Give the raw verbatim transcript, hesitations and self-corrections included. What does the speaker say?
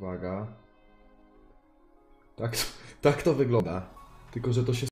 Uwaga. Tak, tak to wygląda. Tylko że to się